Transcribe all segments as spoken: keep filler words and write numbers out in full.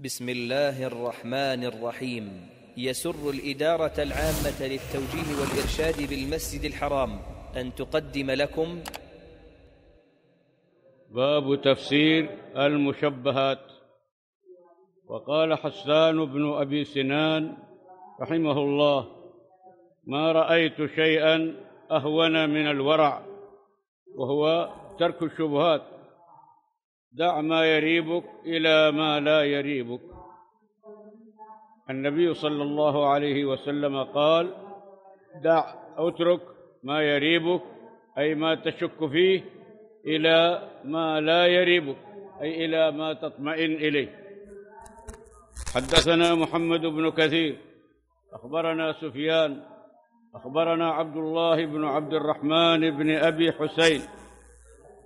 بسم الله الرحمن الرحيم. يسر الإدارة العامة للتوجيه والإرشاد بالمسجد الحرام أن تقدم لكم باب تفسير المشبهات. وقال حسان بن أبي سنان رحمه الله: ما رأيت شيئا أهون من الورع، وهو ترك الشبهات. دع ما يريبك إلى ما لا يريبك. النبي صلى الله عليه وسلم قال: دع اترك ما يريبك، أي ما تشك فيه، إلى ما لا يريبك، أي إلى ما تطمئن إليه. حدثنا محمد بن كثير أخبرنا سفيان أخبرنا عبد الله بن عبد الرحمن بن أبي حسين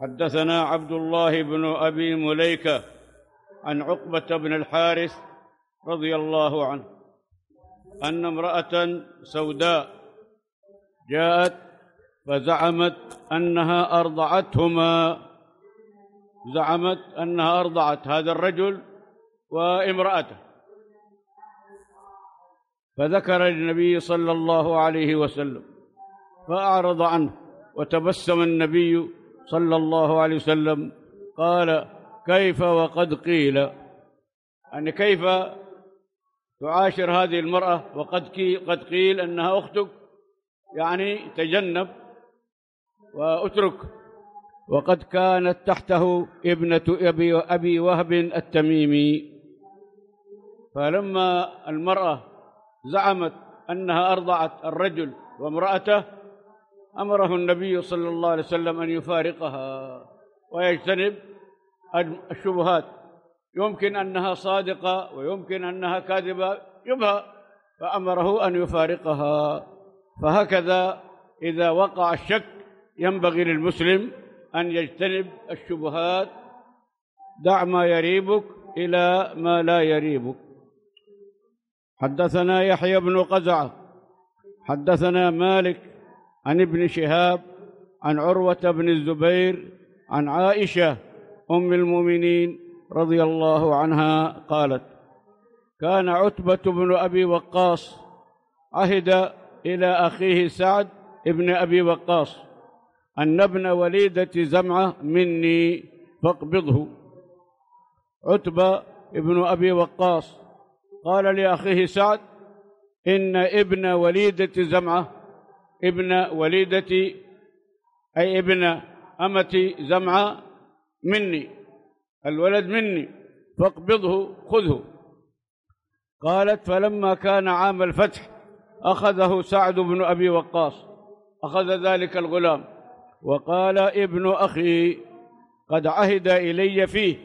حدثنا عبد الله بن أبي مليكة عن عقبة بن الحارث رضي الله عنه أن امرأة سوداء جاءت فزعمت أنها أرضعتهما، زعمت أنها أرضعت هذا الرجل وامرأته، فذكر النبي صلى الله عليه وسلم فأعرض عنه، وتبسم النبي صلى الله عليه وسلم قال: كيف وقد قيل؟ يعني كيف تعاشر هذه المرأة وقد قد قيل أنها أختك؟ يعني تجنب وأترك. وقد كانت تحته ابنة أبي, أبي وهب التميمي، فلما المرأة زعمت أنها أرضعت الرجل وامرأته أمره النبي صلى الله عليه وسلم أن يفارقها ويجتنب الشبهات. يمكن أنها صادقة ويمكن أنها كاذبة، يبهى، فأمره أن يفارقها. فهكذا إذا وقع الشك ينبغي للمسلم أن يجتنب الشبهات. دع ما يريبك إلى ما لا يريبك. حدثنا يحيى بن قزعة حدثنا مالك عن ابن شهاب عن عروة بن الزبير عن عائشة أم المؤمنين رضي الله عنها قالت: كان عُتبة بن أبي وقاص عهد إلى أخيه سعد بن أبي وقاص أن ابن وليدة زمعة مني فاقبضه. عُتبة بن أبي وقاص قال لأخيه سعد: إن ابن وليدة زمعة، ابن وليدتي أي ابن أمتي زمعة مني، الولد مني، فاقبضه خذه. قالت: فلما كان عام الفتح أخذه سعد بن أبي وقاص، أخذ ذلك الغلام وقال: ابن أخي قد عهد إلي فيه.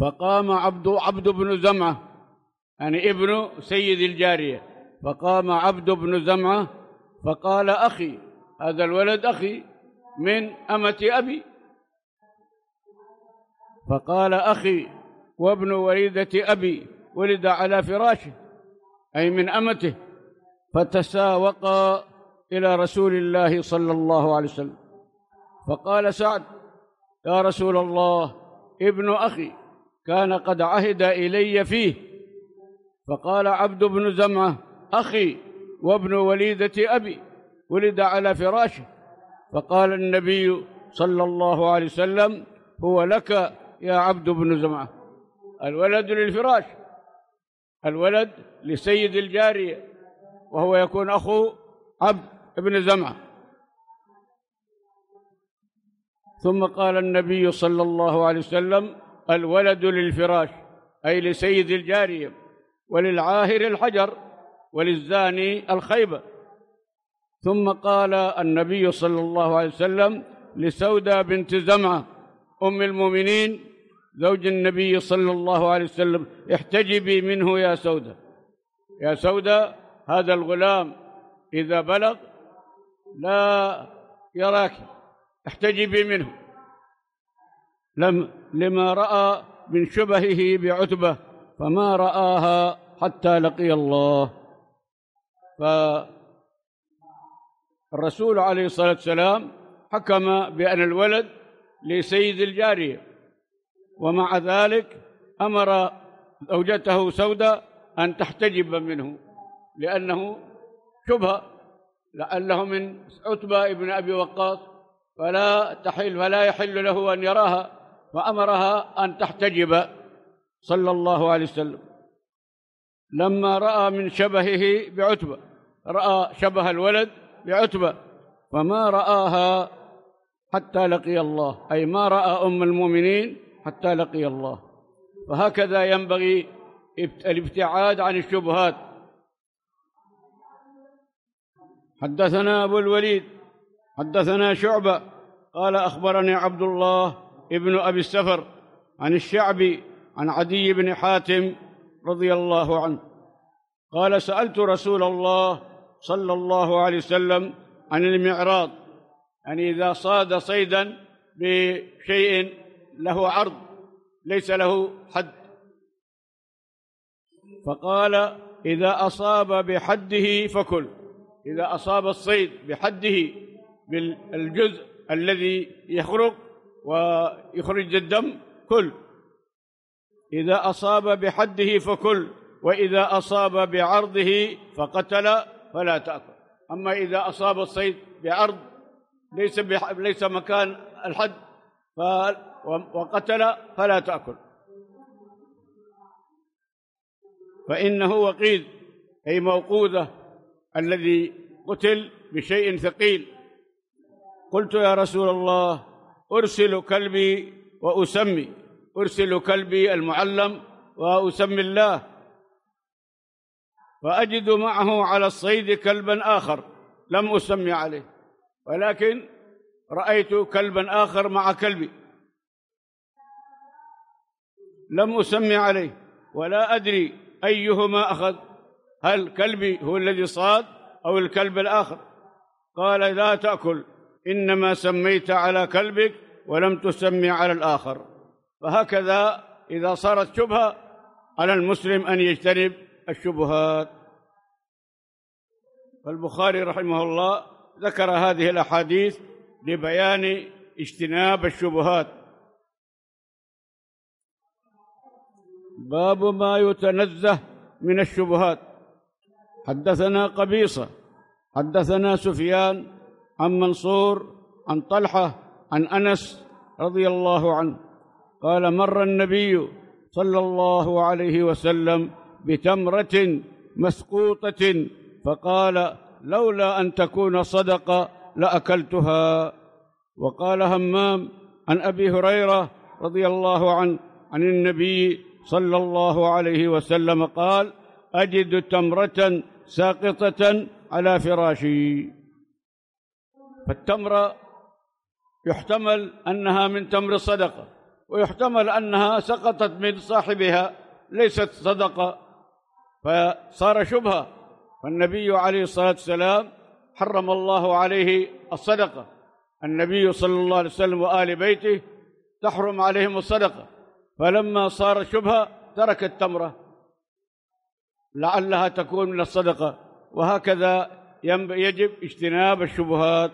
فقام عبد عبد بن زمعة، يعني ابن سيد الجارية، فقام عبد بن زمعة فقال: أخي، هذا الولد أخي من أمة أبي. فقال: أخي وابن وليدة أبي ولد على فراشه، أي من أمته. فتساوقا إلى رسول الله صلى الله عليه وسلم، فقال سعد: يا رسول الله، ابن أخي كان قد عهد إلي فيه. فقال عبد بن زمعة: أخي وابن وليدة أبي ولد على فراشه. فقال النبي صلى الله عليه وسلم: هو لك يا عبد بن زمعة. الولد للفراش، الولد لسيد الجارية، وهو يكون أخو عبد بن زمعة. ثم قال النبي صلى الله عليه وسلم: الولد للفراش، أي لسيد الجارية، وللعاهر الحجر، وللزاني الخيبة. ثم قال النبي صلى الله عليه وسلم لسودة بنت زمعة أم المؤمنين زوج النبي صلى الله عليه وسلم: احتجبي منه يا سودة، يا سودة، هذا الغلام إذا بلغ لا يراك، احتجبي منه لم لما رأى من شبهه بعتبة، فما رآها حتى لقي الله. فالرسول عليه الصلاة والسلام حكم بأن الولد لسيد الجارية، ومع ذلك أمر زوجته سودة أن تحتجب منه لأنه شبهة، لأنه من عُتبة ابن أبي وقاص، فلا تحل فلا يحل له أن يراها، فأمرها أن تحتجب صلى الله عليه وسلم. لما رأى من شبهه بعُتبة، رأى شبه الولد بعُتبة، فما رآها حتى لقي الله، أي ما رأى أم المؤمنين حتى لقي الله. فهكذا ينبغي الابتعاد عن الشبهات. حدثنا أبو الوليد حدثنا شعبة قال أخبرني عبد الله ابن أبي السفر عن الشعبي عن عدي بن حاتم رضي الله عنه قال سألت رسول الله صلى الله عليه وسلم عن المعراض، يعني إذا صاد صيدا بشيء له عرض ليس له حد، فقال إذا أصاب بحده فكل، إذا أصاب الصيد بحده بالجزء الذي يخرج ويخرج الدم كل، إذا أصاب بحده فكل، وإذا أصاب بعرضه فقتل فلا تأكل. أما إذا أصاب الصيد بعرض ليس ليس مكان الحد وقتل فلا تأكل، فإنه وقيد، أي موقوذة الذي قتل بشيء ثقيل. قلت يا رسول الله أرسل كلبي وأسمي، أرسل كلبي المعلم وأسمي الله، فأجد معه على الصيد كلبا آخر لم أسمي عليه، ولكن رأيت كلبا آخر مع كلبي لم أسمي عليه، ولا أدري أيهما أخذ، هل كلبي هو الذي صاد أو الكلب الآخر؟ قال لا تأكل، إنما سميت على كلبك ولم تسمي على الآخر. فهكذا إذا صارت شبهة على المسلم أن يجتنب الشبهات. فالبخاري رحمه الله ذكر هذه الأحاديث لبيان اجتناب الشبهات. باب ما يتنزه من الشبهات. حدثنا قبيصة حدثنا سفيان عن منصور عن طلحة عن أنس رضي الله عنه قال مر النبي صلى الله عليه وسلم بتمرة مسقوطة فقال لولا أن تكون صدقة لأكلتها. وقال همام عن أبي هريرة رضي الله عنه عن النبي صلى الله عليه وسلم قال أجد تمرة ساقطة على فراشي. فالتمرة يحتمل أنها من تمر الصدقة، ويحتمل أنها سقطت من صاحبها ليست صدقة، فصار شبهة. فالنبي عليه الصلاة والسلام حرم الله عليه الصدقة، النبي صلى الله عليه وسلم وآل بيته تحرم عليهم الصدقة، فلما صار شبهة ترك التمرة لعلها تكون من الصدقة. وهكذا يجب اجتناب الشبهات.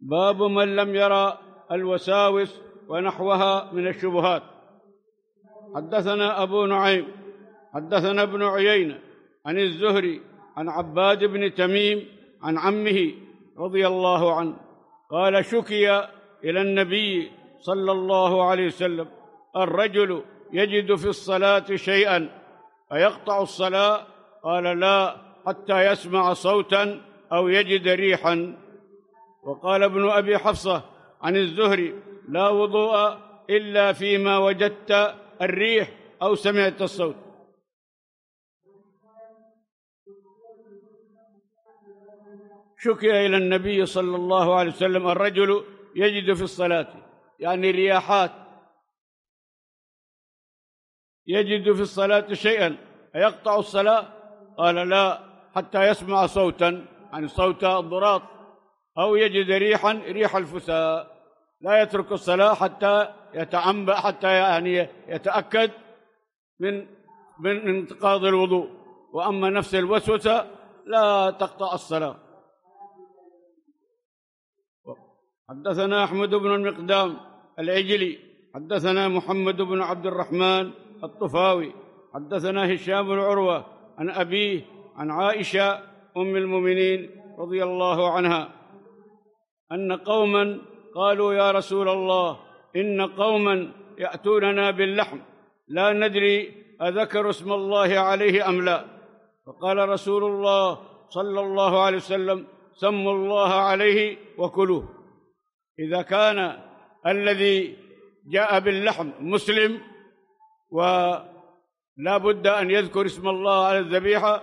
باب من لم يرى الوساوس ونحوها من الشبهات. حدثنا أبو نعيم حدثنا ابن عيينة عن الزهري عن عباد بن تميم عن عمه رضي الله عنه قال شكي إلى النبي صلى الله عليه وسلم الرجل يجد في الصلاة شيئا أيقطع الصلاة؟ قال لا، حتى يسمع صوتا أو يجد ريحا. وقال ابن أبي حفصة عن الزهري لا وضوء إلا فيما وجدت الريح أو سمعت الصوت. شكي إلى النبي صلى الله عليه وسلم الرجل يجد في الصلاة، يعني رياحات، يجد في الصلاة شيئا أيقطع الصلاة؟ قال لا، حتى يسمع صوتا، يعني صوت الضراط، أو يجد ريحا، ريح الفساء. لا يترك الصلاة حتى يتعنب، حتى يعني يتأكد من من انتقاض الوضوء. وأما نفس الوسوسة لا تقطع الصلاة. حدثنا أحمد بن المقدام العجلي، حدثنا محمد بن عبد الرحمن الطفاوي، حدثنا هشام بن عروة عن أبيه عن عائشة أم المؤمنين رضي الله عنها أن قوما قالوا يا رسول الله إن قوما يأتوننا باللحم لا ندري أذكر اسم الله عليه أم لا، فقال رسول الله صلى الله عليه وسلم سموا الله عليه وكلوه. إذا كان الذي جاء باللحم مسلم ولا بد أن يذكر اسم الله على الذبيحة،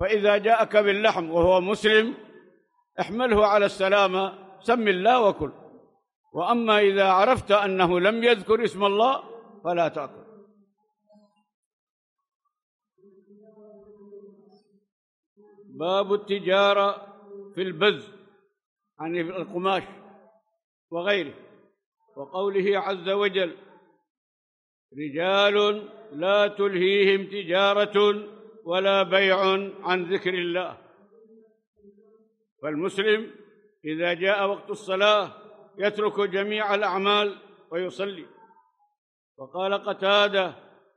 فإذا جاءك باللحم وهو مسلم احمله على السلامة، سم الله وكل. وأما إذا عرفت أنه لم يذكر اسم الله فلا تأكل. باب التجارة في البز عن القماش وغيره، وقوله عز وجل رجال لا تلهيهم تجارة ولا بيع عن ذكر الله. فالمسلم إذا جاء وقت الصلاة يترك جميع الأعمال ويصلي. وقال قتادة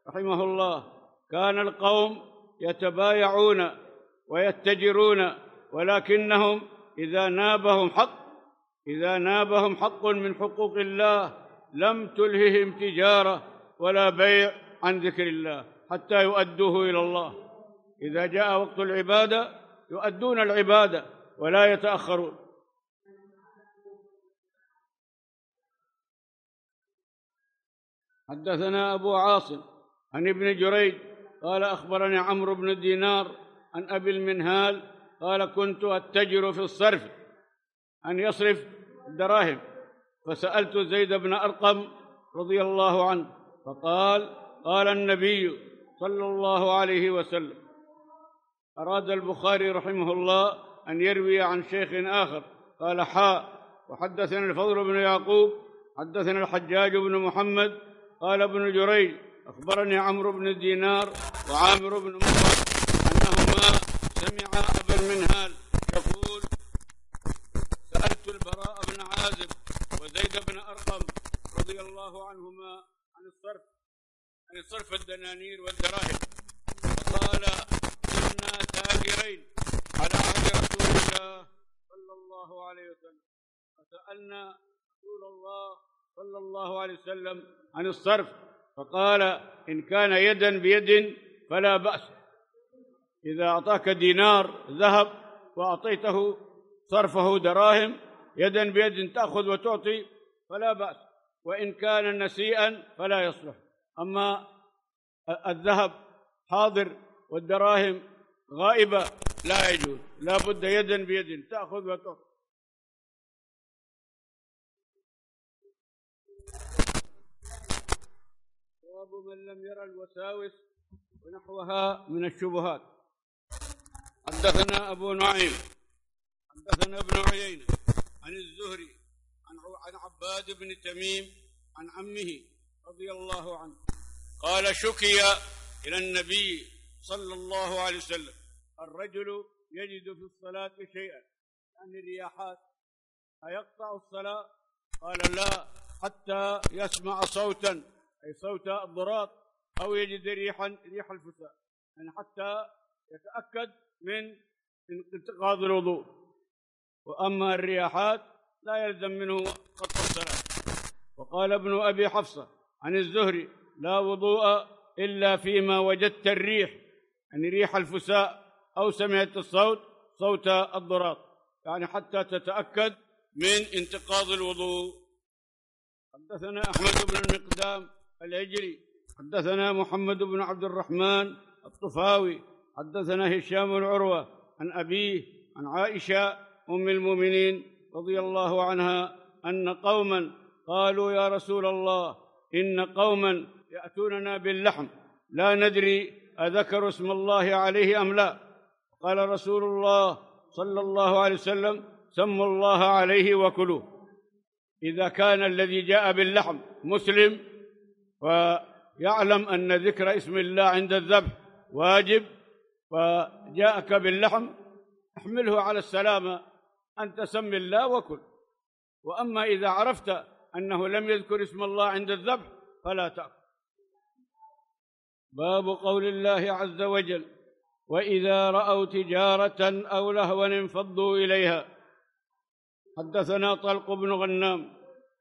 رحمه الله كان القوم يتبايعون ويتجرون ولكنهم إذا نابهم حق إذا نابهم حق من حقوق الله لم تلههم تجارة ولا بيع عن ذكر الله حتى يؤدوه إلى الله. إذا جاء وقت العبادة يؤدون العبادة ولا يتأخرون. حدثنا أبو عاصم عن ابن جريج قال أخبرني عمرو بن دينار عن أبي المنهال قال كنت أتجر في الصرف أن يصرف الدراهم، فسألت زيد بن أرقم رضي الله عنه فقال قال النبي صلى الله عليه وسلم. أراد البخاري رحمه الله أن يروي عن شيخ آخر قال حاء وحدثنا الفضل بن يعقوب حدثنا الحجاج بن محمد قال ابن جريج أخبرني عمرو بن دينار وعامر بن مطر أنهما سمعا أبا المنهال يقول سألت البراء بن عازب وزيد بن أرقم رضي الله عنهما عن الصرف عن صرف الدنانير والدراهم، فقال كنا تاجرين على عهد رسول الله صلى الله عليه وسلم، فسألنا رسول الله صلى الله عليه وسلم عن الصرف فقال إن كان يدا بيد فلا بأس. إذا أعطاك دينار ذهب وأعطيته صرفه دراهم يدا بيد تأخذ وتعطي فلا بأس، وإن كان نسيئا فلا يصلح. أما الذهب حاضر والدراهم غائبة لا يجوز، لا بد يدا بيد تأخذ وتعطي. من لم يرى الوساوس ونحوها من الشبهات. حدثنا أبو نعيم حدثنا ابن عيينة عن الزهري عن عباد بن تميم عن عمه رضي الله عنه قال شكي إلى النبي صلى الله عليه وسلم الرجل يجد في الصلاة شيئا يعني الرياحات أيقطع الصلاة؟ قال لا، حتى يسمع صوتا أي صوت الضراط أو يجد ريحا ريح الفساد، يعني حتى يتأكد من انتقاض الوضوء. وأما الرياحات لا يلزم منه قطع الصلاة. وقال ابن أبي حفصة عن الزهري لا وضوء إلا فيما وجدت الريح يعني ريح الفساء أو سمعت الصوت صوت الضراط، يعني حتى تتأكد من انتقاض الوضوء. حدثنا أحمد بن المقدام العجلي حدثنا محمد بن عبد الرحمن الطفاوي حدثنا هشام بن عروة عن أبيه عن عائشة أم المؤمنين رضي الله عنها أن قوما قالوا يا رسول الله إن قوما يأتوننا باللحم لا ندري أذكر اسم الله عليه أم لا، قال رسول الله صلى الله عليه وسلم سموا الله عليه وكلوه. إذا كان الذي جاء باللحم مسلم ويعلم أن ذكر اسم الله عند الذبح واجب فجاءك باللحم احمله على السلامة أن تسمي الله وكل. وأما إذا عرفت أنه لم يذكر اسم الله عند الذبح فلا تأكل. باب قول الله عز وجل: وإذا رأوا تجارة أو لهوا انفضوا إليها. حدثنا طلق بن غنام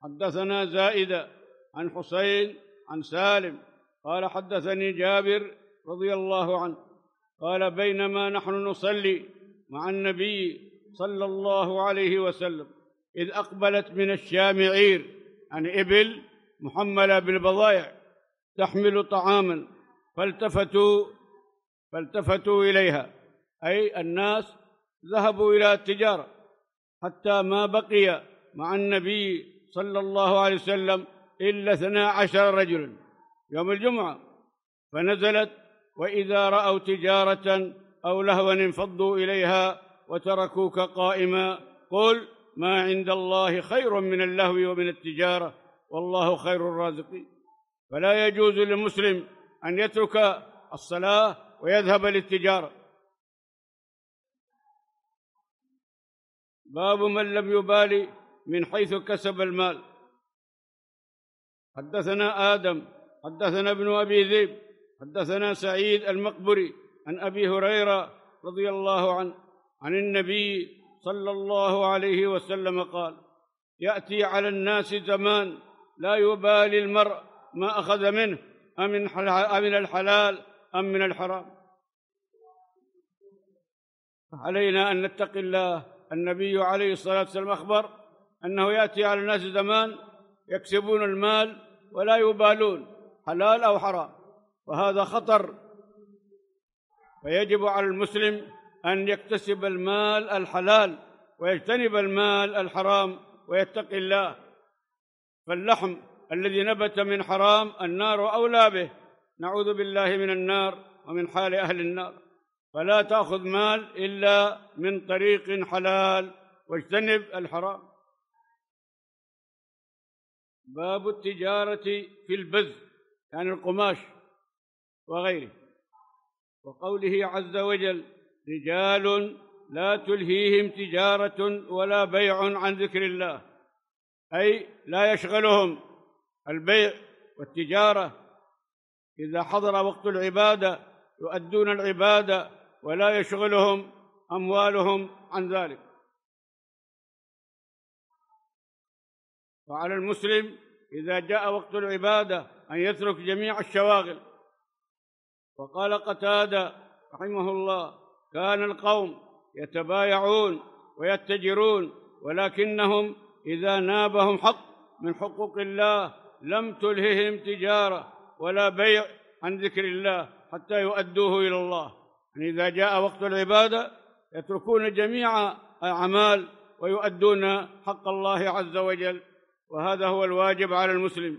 حدثنا زائدة عن حسين عن سالم قال حدثني جابر رضي الله عنه قال: بينما نحن نصلي مع النبي صلى الله عليه وسلم إذ أقبلت من الشام عير عن إبل محملة بالبضائع تحمل طعاما، فالتفتوا فالتفتوا إليها، أي الناس ذهبوا إلى التجارة حتى ما بقي مع النبي صلى الله عليه وسلم إلا اثنا عشر رجلا يوم الجمعة، فنزلت: وإذا رأوا تجارة أو لهوا انفضوا إليها وتركوك قائما قل ما عند الله خير من اللهو ومن التجارة والله خير الرازقين. فلا يجوز للمسلم أن يترك الصلاة ويذهب للتجارة. باب من لم يبالي من حيث كسب المال. حدثنا آدم حدثنا ابن أبي ذئب حدثنا سعيد المقبري عن أبي هريرة رضي الله عنه عن النبي صلى الله عليه وسلم قال: يأتي على الناس زمان لا يبالي المرء ما أخذ منه أمن الحلال أم من الحرام. علينا أن نتقي الله. النبي عليه الصلاة والسلام أخبر أنه يأتي على الناس زمان يكسبون المال ولا يبالون حلال أو حرام، وهذا خطر، فيجب على المسلم أن يكتسب المال الحلال ويجتنب المال الحرام ويتقي الله. فاللحم الذي نبت من حرام النار أولى به، نعوذ بالله من النار ومن حال أهل النار. فلا تأخذ مال إلا من طريق حلال واجتنب الحرام. باب التجارة في البذ يعني القماش وغيره، وقوله عز وجل: رجال لا تلهيهم تجارة ولا بيع عن ذكر الله، أي لا يشغلهم البيع والتجارة. إذا حضر وقت العبادة يؤدون العبادة ولا يشغلهم أموالهم عن ذلك. وعلى المسلم إذا جاء وقت العبادة أن يترك جميع الشواغل. وقال قتادة رحمه الله: كان القوم يتبايعون ويتجرون، ولكنهم إذا نابهم حق من حقوق الله لم تلههم تجارة ولا بيع عن ذكر الله حتى يؤدوه إلى الله. يعني إذا جاء وقت العبادة يتركون جميع الأعمال ويؤدون حق الله عز وجل، وهذا هو الواجب على المسلم.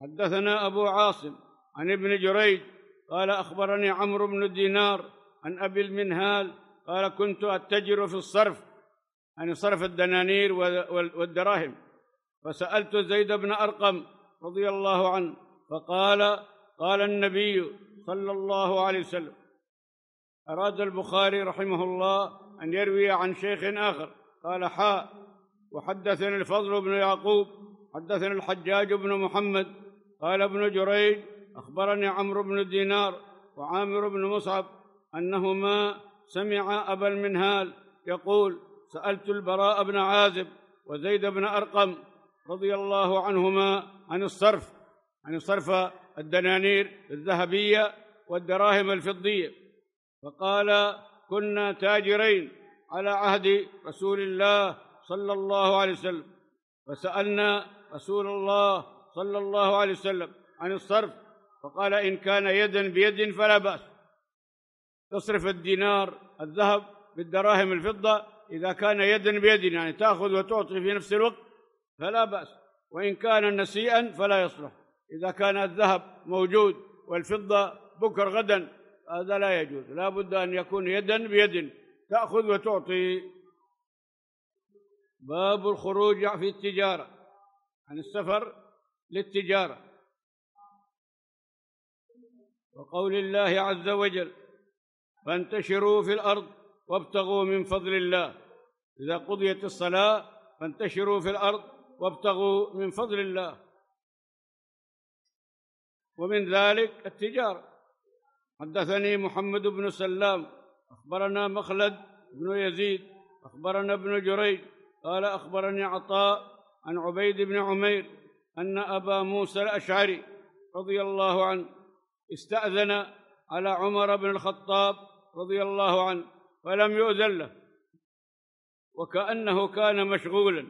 حدثنا أبو عاصم عن ابن جريج قال: أخبرني عمرو بن دينار عن أبي المنهال قال: كنت أتجر في الصرف، يعني صرف الدنانير والدراهم، فسألت زيد بن أرقم رضي الله عنه فقال: قال النبي صلى الله عليه وسلم. أراد البخاري رحمه الله أن يروي عن شيخ آخر قال: حاء وحدثني الفضل بن يعقوب حدثني الحجاج بن محمد قال ابن جريج: أخبرني عمرو بن دينار وعامر بن مصعب أنهما سمع أبا المنهال يقول: سألت البراء بن عازب وزيد بن أرقم رضي الله عنهما عن الصرف، عن صرف الدنانير الذهبية والدراهم الفضية، فقال: كنا تاجرين على عهد رسول الله صلى الله عليه وسلم، فسألنا رسول الله صلى الله عليه وسلم عن الصرف، فقال: إن كان يدا بيد فلا بأس، تصرف الدينار الذهب بالدراهم الفضة إذا كان يدا بيد، يعني تأخذ وتعطي في نفس الوقت فلا بأس، وإن كان نسيئا فلا يصلح، إذا كان الذهب موجود والفضة بكر غدا هذا لا يجوز، لا بد أن يكون يدا بيد تأخذ وتعطي. باب الخروج في التجارة عن السفر للتجارة، وقول الله عز وجل: فانتشروا في الأرض وابتغوا من فضل الله. إذا قضيت الصلاة فانتشروا في الأرض وابتغوا من فضل الله. ومن ذلك التجارة. حدثني محمد بن سلام أخبرنا مخلد بن يزيد أخبرنا ابن جريج قال أخبرني عطاء عن عبيد بن عمير أن أبا موسى الأشعري رضي الله عنه استأذن على عمر بن الخطاب رضي الله عنه فلم يؤذن له، وكأنه كان مشغولا،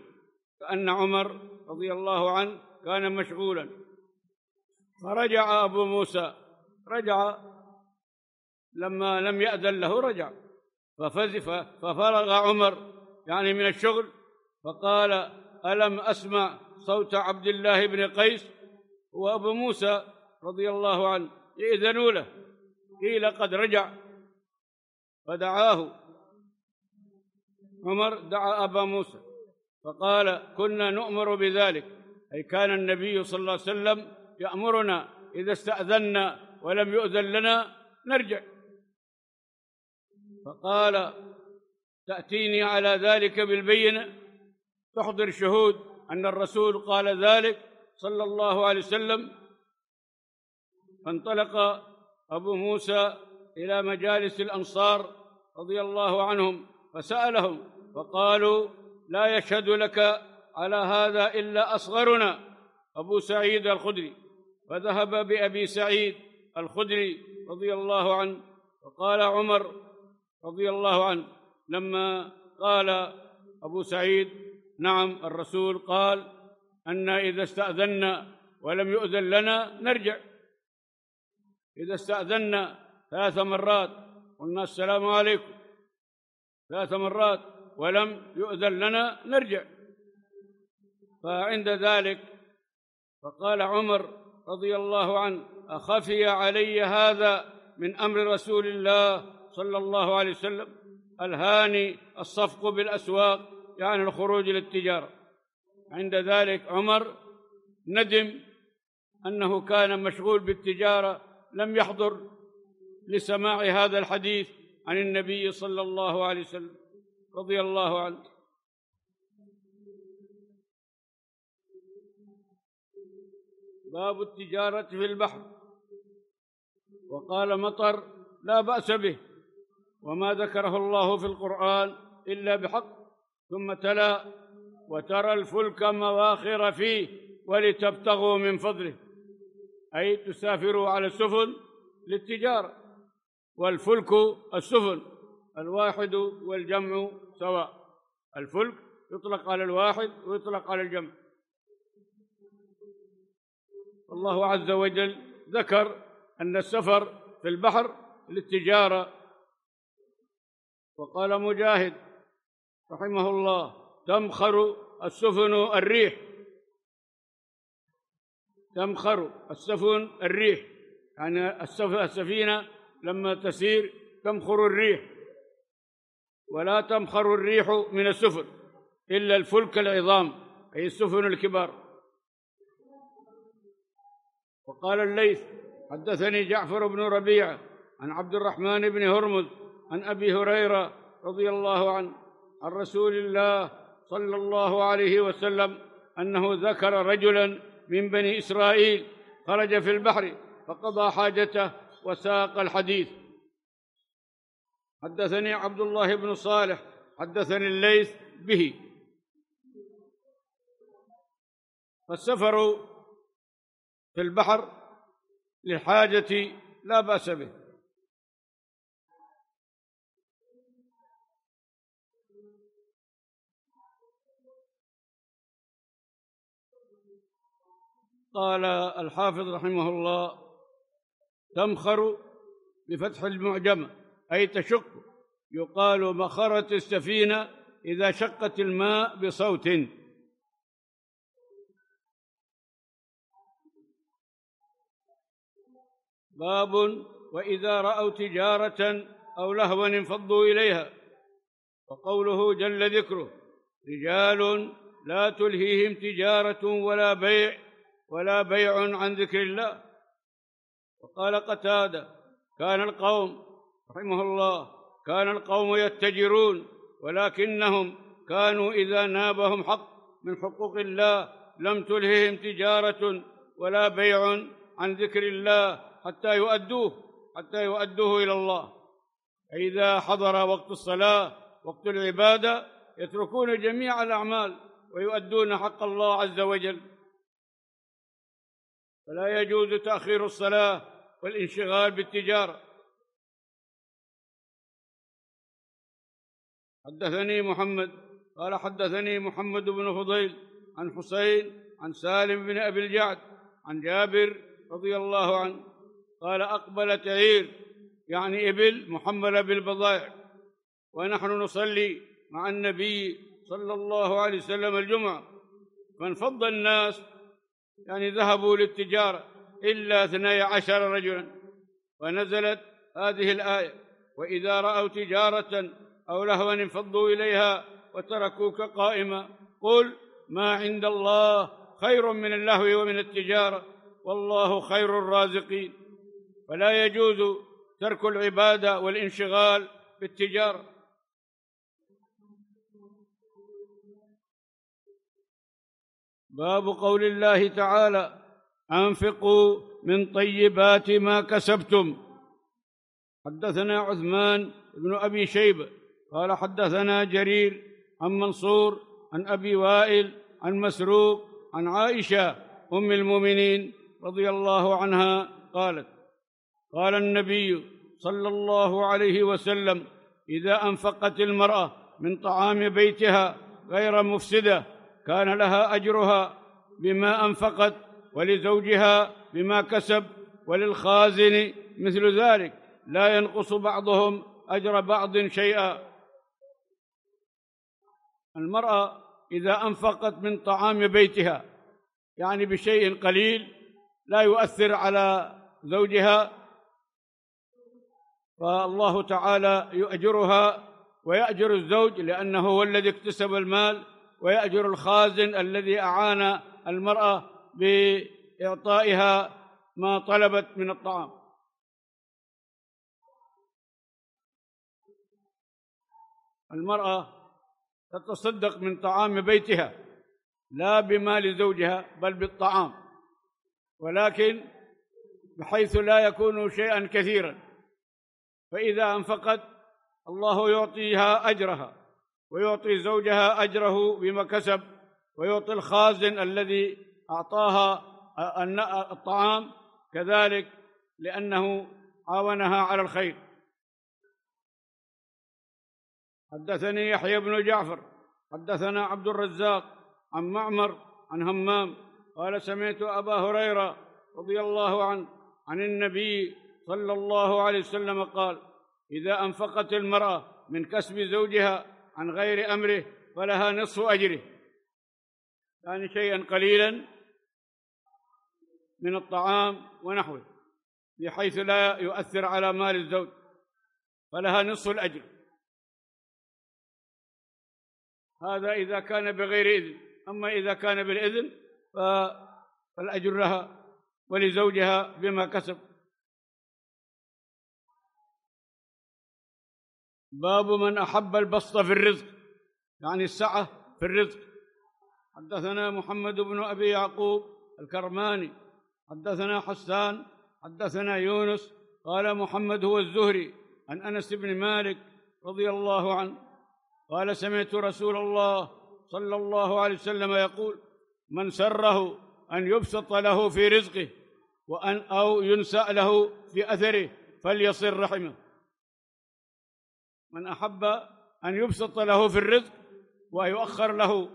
كأن عمر رضي الله عنه كان مشغولا. فرجع أبو موسى، رجع لما لم يأذن له رجع، ففزف ففرغ عمر يعني من الشغل، فقال ألم أسمع صوت عبد الله بن قيس؟ وأبو موسى رضي الله عنه يأذنوا له، قيل قد رجع. فدعاه عمر، دعا أبا موسى فقال كنا نؤمر بذلك، أي كان النبي صلى الله عليه وسلم يأمرنا إذا استأذنا ولم يؤذن لنا نرجع. فقال تأتيني على ذلك بالبينة، تحضر شهود أن الرسول قال ذلك صلى الله عليه وسلم. فانطلق أبو موسى إلى مجالس الأنصار رضي الله عنهم فسألهم، فقالوا لا يشهد لك على هذا إلا أصغرنا أبو سعيد الخدري. فذهب بأبي سعيد الخدري رضي الله عنه، فقال عمر رضي الله عنه لما قال أبو سعيد نعم الرسول قال أن إذا استأذنا ولم يؤذن لنا نرجع، إذا استأذنا ثلاث مرات قلنا السلام عليكم ثلاث مرات ولم يؤذن لنا نرجع. فعند ذلك فقال عمر رضي الله عنه أخفي علي هذا من أمر رسول الله صلى الله عليه وسلم؟ ألهاني الصفق بالأسواق يعني الخروج للتجارة. عند ذلك عمر ندم أنه كان مشغول بالتجارة، لم يحضر لسماع هذا الحديث عن النبي صلى الله عليه وسلم رضي الله عنه. باب التجارة في البحر. وقال مطر لا بأس به، وما ذكره الله في القرآن إلا بحق. ثم تلا وترى الفلك مواخر فيه ولتبتغوا من فضله، أي تسافروا على السفن للتجارة، والفلك السفن، الواحد والجمع سواء، الفلك يطلق على الواحد ويطلق على الجمع. الله عز وجل ذكر أن السفر في البحر للتجارة. وقال مجاهد رحمه الله تمخر السفن الريح، تمخر السفن الريح يعني السفينة لما تسير تمخر الريح. ولا تمخر الريح من السفن إلا الفلك العظام، أي السفن الكبار. وقال الليث حدثني جعفر بن ربيعة عن عبد الرحمن بن هرمز عن أبي هريرة رضي الله عنه عن رسول الله صلى الله عليه وسلم أنه ذكر رجلا من بني إسرائيل خرج في البحر فقضى حاجته وساق الحديث. حدثني عبد الله بن صالح حدثني الليث به. فالسفر في البحر لحاجة لا بأس به. قال الحافظ رحمه الله تمخر بفتح المعجمة، أي تشق. يقال مخرت السفينة إذا شقت الماء بصوت. باب وإذا رأوا تجارة أو لهوا انفضوا إليها. وقوله جل ذكره رجال لا تلهيهم تجارة ولا بيع ولا بيع عن ذكر الله. وقال قتادة كان القوم رحمه الله كان القوم يتجرون، ولكنهم كانوا إذا نابهم حق من حقوق الله لم تلههم تجارة ولا بيع عن ذكر الله حتى يؤدوه حتى يؤدوه إلى الله. إذا حضر وقت الصلاة وقت العبادة يتركون جميع الأعمال ويؤدون حق الله عز وجل، فلا يجوز تأخير الصلاة والانشغال بالتجارة. حدثني محمد قال حدثني محمد بن فضيل عن حسين عن سالم بن أبي الجعد عن جابر رضي الله عنه قال أقبلت عير يعني إبل محملة بالبضائع ونحن نصلي مع النبي صلى الله عليه وسلم الجمعة، فانفض الناس يعني ذهبوا للتجارة إلا اثني عشر رجلا، ونزلت هذه الآية وإذا رأوا تجارة أو لهوا انفضوا إليها وتركوك قائما قل ما عند الله خير من اللهو ومن التجارة والله خير الرازقين. فلا يجوز ترك العبادة والانشغال بالتجارة. باب قول الله تعالى أنفقوا من طيبات ما كسبتم. حدثنا عثمان بن أبي شيبة قال حدثنا جرير عن منصور عن أبي وائل عن مسروق عن عائشة أم المؤمنين رضي الله عنها قالت قال النبي صلى الله عليه وسلم إذا أنفقت المرأة من طعام بيتها غير مفسدة كان لها أجرها بما أنفقت ولزوجها بما كسب وللخازن مثل ذلك لا ينقص بعضهم أجر بعض شيئا. المرأة إذا أنفقت من طعام بيتها يعني بشيء قليل لا يؤثر على زوجها فالله تعالى يؤجرها ويأجر الزوج لأنه هو الذي اكتسب المال، ويأجر الخازن الذي أعان المرأة بإعطائها ما طلبت من الطعام. المرأة تتصدق من طعام بيتها لا بمال زوجها بل بالطعام، ولكن بحيث لا يكون شيئا كثيرا، فإذا أنفقت الله يعطيها أجرها ويعطي زوجها أجره بما كسب ويعطي الخازن الذي أعطاها الطعام كذلك لأنه عاونها على الخير. حدثني يحيى بن جعفر حدثنا عبد الرزاق عن معمر عن همام قال سمعت أبا هريرة رضي الله عنه عن النبي صلى الله عليه وسلم قال إذا أنفقت المرأة من كسب زوجها عن غير أمره فلها نصف أجره، يعني شيئا قليلا من الطعام ونحوه بحيث لا يؤثر على مال الزوج فلها نصف الأجر، هذا إذا كان بغير إذن، أما إذا كان بالإذن فالأجر لها ولزوجها بما كسب. باب من أحب البسط في الرزق يعني السعة في الرزق. حدثنا محمد بن أبي يعقوب الكرماني حدثنا حسان حدثنا يونس قال محمد هو الزهري عن أنس بن مالك رضي الله عنه قال سمعت رسول الله صلى الله عليه وسلم يقول من سره أن يبسط له في رزقه وأن أو ينسأ له في أثره فليصل رحمه. من أحب أن يبسط له في الرزق ويؤخر له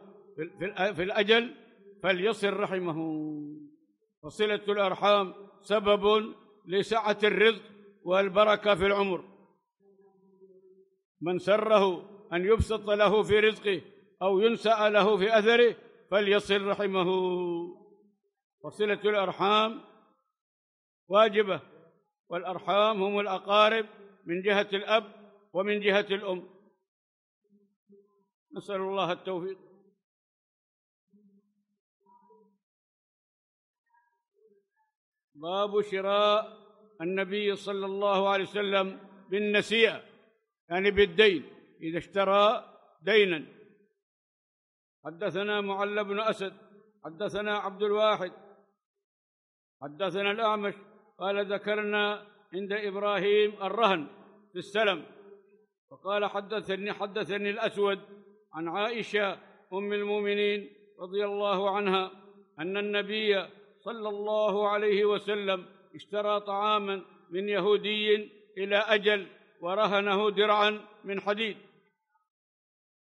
في الأجل فليصل رحمه، فصلة الأرحام سبب لسعة الرزق والبركة في العمر. من سره أن يبسط له في رزقه أو ينسأ له في أثره فليصل رحمه، وصلة الأرحام واجبة، والأرحام هم الأقارب من جهة الأب ومن جهة الأم. نسأل الله التوفيق. باب شراء النبي صلى الله عليه وسلم بالنسيئة يعني بالدين، إذا اشترى دينا حدثنا معل بن أسد حدثنا عبد الواحد حدثنا الأعمش قال ذكرنا عند إبراهيم الرهن في السلم، فقال حدثني حدثني الأسود عن عائشة أم المؤمنين رضي الله عنها أن النبي صلى الله عليه وسلم اشترى طعاما من يهودي إلى أجل ورهنه درعا من حديد.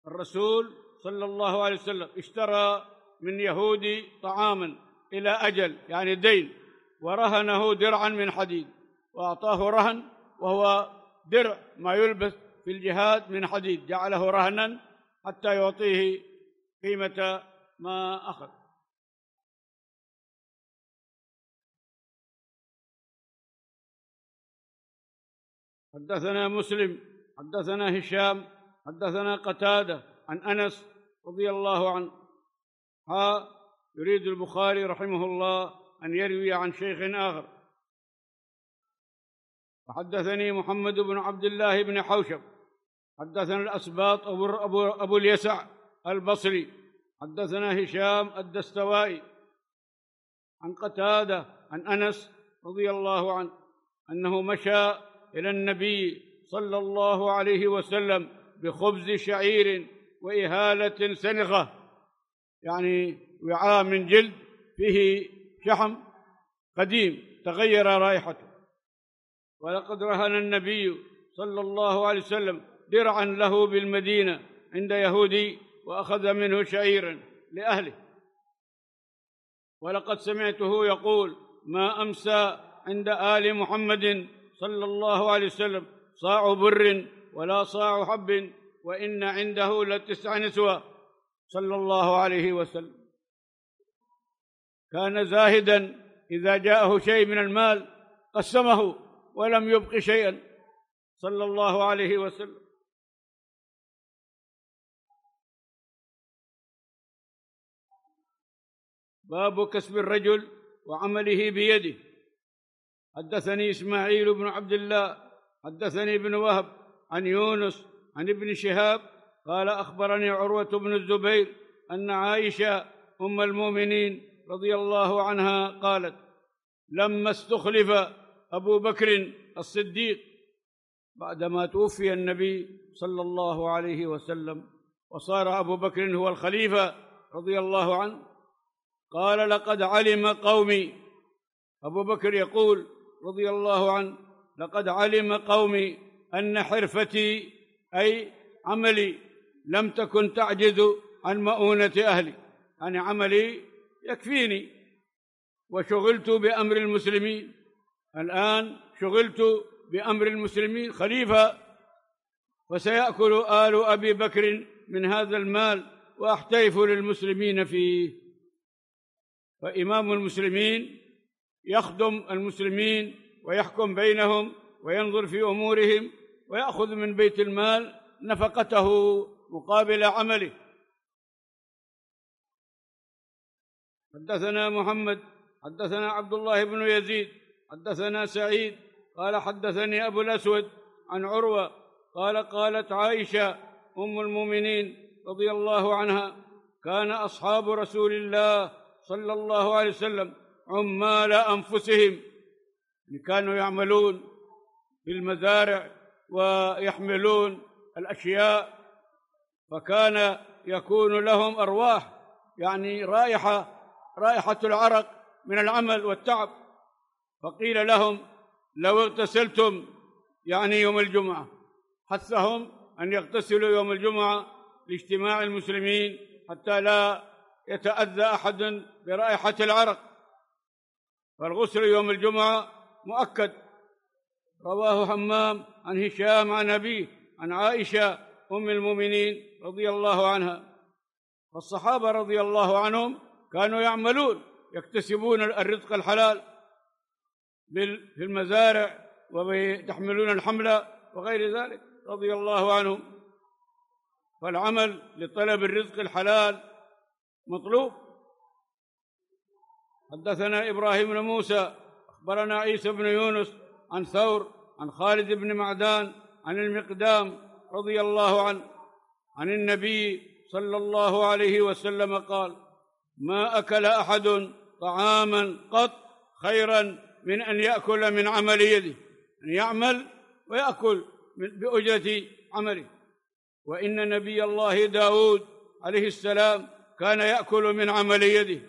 الرسول صلى الله عليه وسلم اشترى من يهودي طعاما إلى أجل يعني دين، ورهنه درعا من حديد، وأعطاه رهن وهو درع ما يلبس في الجهاد من حديد، جعله رهنا حتى يعطيه قيمة ما أخذ. حدثنا مسلم حدثنا هشام حدثنا قتادة عن أنس رضي الله عنه ها يريد البخاري رحمه الله أن يروي عن شيخ آخر. حدثني محمد بن عبد الله بن حوشب حدثنا الأسباط أبو, أبو, أبو اليسع البصري حدثنا هشام الدستوائي عن قتادة عن أنس رضي الله عنه أنه مشى إلى النبي صلى الله عليه وسلم بخبز شعير وإهالة سنغة، يعني وعاء من جلد فيه شحم قديم تغير رائحته. ولقد رهن النبي صلى الله عليه وسلم درعا له بالمدينة عند يهودي وأخذ منه شعيرا لأهله. ولقد سمعته يقول ما أمسى عند آل محمد صلى الله عليه وسلم صاع بر ولا صاع حب وإن عنده لتسع نسوة صلى الله عليه وسلم. كان زاهدا إذا جاءه شيء من المال قسمه ولم يبق شيئا صلى الله عليه وسلم. باب كسب الرجل وعمله بيده. حدثني إسماعيل بن عبد الله حدثني ابن وهب عن يونس عن ابن شهاب قال أخبرني عروة بن الزبير أن عائشة أم المؤمنين رضي الله عنها قالت لما استخلف أبو بكر الصديق بعدما توفي النبي صلى الله عليه وسلم وصار أبو بكر هو الخليفة رضي الله عنه قال لقد علم قومي، أبو بكر يقول رضي الله عنه لقد علم قومي أن حرفتي أي عملي لم تكن تعجز عن مؤونة أهلي، يعني عملي يكفيني وشغلت بأمر المسلمين، الآن شغلت بأمر المسلمين خليفة وسيأكل آل أبي بكر من هذا المال وأحتيف للمسلمين فيه. فإمام المسلمين يخدم المسلمين ويحكم بينهم وينظر في أمورهم ويأخذ من بيت المال نفقته مقابل عمله. حدثنا محمد حدثنا عبد الله بن يزيد حدثنا سعيد قال حدثني أبو الأسود عن عروة قال قالت عائشة أم المؤمنين رضي الله عنها كان أصحاب رسول الله صلى الله عليه وسلم عمال أنفسهم، كانوا يعملون في المزارع ويحملون الأشياء، فكان يكون لهم أرواح يعني رائحة رائحة العرق من العمل والتعب. فقيل لهم لو اغتسلتم يعني يوم الجمعة، حثهم أن يغتسلوا يوم الجمعة لاجتماع المسلمين حتى لا يتأذى أحد برائحة العرق، فالغسل يوم الجمعة مؤكد. رواه همام عن هشام عن أبيه عن عائشة أم المؤمنين رضي الله عنها. فالصحابة رضي الله عنهم كانوا يعملون يكتسبون الرزق الحلال في المزارع ويحملون الحملة وغير ذلك رضي الله عنهم، فالعمل لطلب الرزق الحلال مطلوب. حدثنا إبراهيم بن موسى أخبرنا عيسى بن يونس عن ثور عن خالد بن معدان عن المقدام رضي الله عنه عن النبي صلى الله عليه وسلم قال: ما أكل أحد طعاما قط خيرا من أن يأكل من عمل يده، أن يعمل ويأكل بأجرة عمله. وإن نبي الله داود عليه السلام كان يأكل من عمل يده،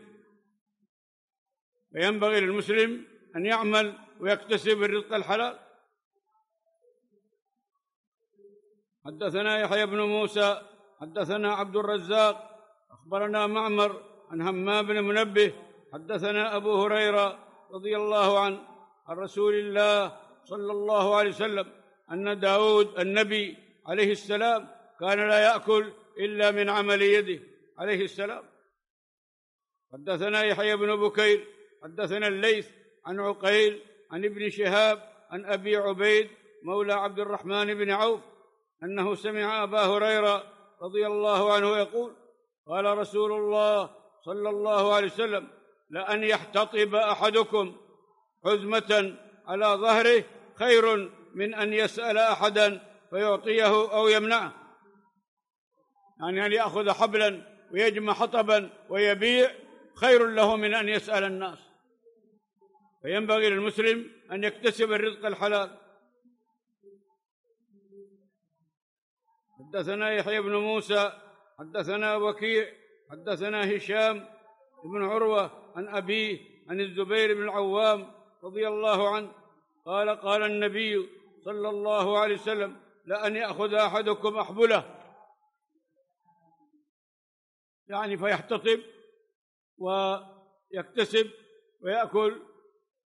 فينبغي للمسلم أن يعمل ويكتسب الرزق الحلال. حدثنا يحيى بن موسى حدثنا عبد الرزاق أخبرنا معمر عن همام بن منبه حدثنا أبو هريرة رضي الله عنه عن رسول الله صلى الله عليه وسلم أن داود النبي عليه السلام كان لا يأكل إلا من عمل يده عليه السلام. حدثنا يحيى بن بكير حدثنا الليث عن عقيل عن ابن شهاب عن أبي عبيد مولى عبد الرحمن بن عوف أنه سمع أبا هريرة رضي الله عنه يقول: قال رسول الله صلى الله عليه وسلم: لأن يحتطب أحدكم حزمة على ظهره خير من أن يسأل أحدا فيعطيه أو يمنعه، يعني أن يأخذ حبلا ويجمع حطبا ويبيع خير له من أن يسأل الناس. فينبغي للمسلم أن يكتسب الرزق الحلال. حدثنا يحيى بن موسى حدثنا وكيع حدثنا هشام بن عروة عن أبيه عن الزبير بن العوام رضي الله عنه قال: قال النبي صلى الله عليه وسلم: لأن يأخذ أحدكم أحبله، يعني فيحتطب ويكتسب ويأكل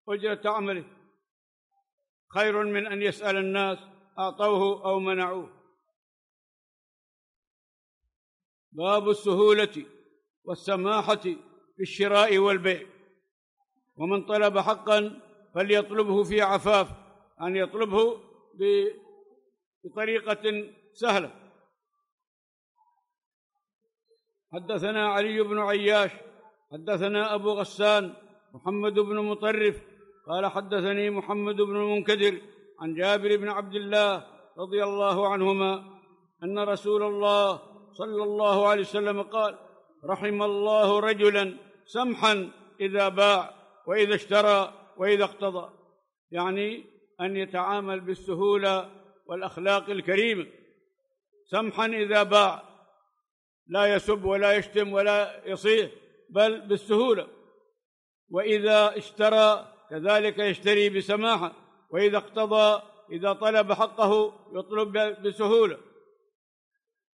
أجرة عمله، خير من أن يسأل الناس أعطوه أو منعوه. باب السهولة والسماحة في الشراء والبيع. ومن طلب حقا فليطلبه في عفاف، يعني يطلبه بطريقة سهلة. حدثنا علي بن عياش حدثنا أبو غسان محمد بن مطرف قال: حدثني محمد بن المنكدر عن جابر بن عبد الله رضي الله عنهما أن رسول الله صلى الله عليه وسلم قال: رحم الله رجلا سمحا إذا باع وإذا اشترى وإذا اقتضى، يعني أن يتعامل بالسهولة والأخلاق الكريمة. سمحا إذا باع، لا يسب ولا يشتم ولا يصيح، بل بالسهولة. وإذا اشترى كذلك يشتري بسماحة، وإذا اقتضى إذا طلب حقه يطلب بسهولة.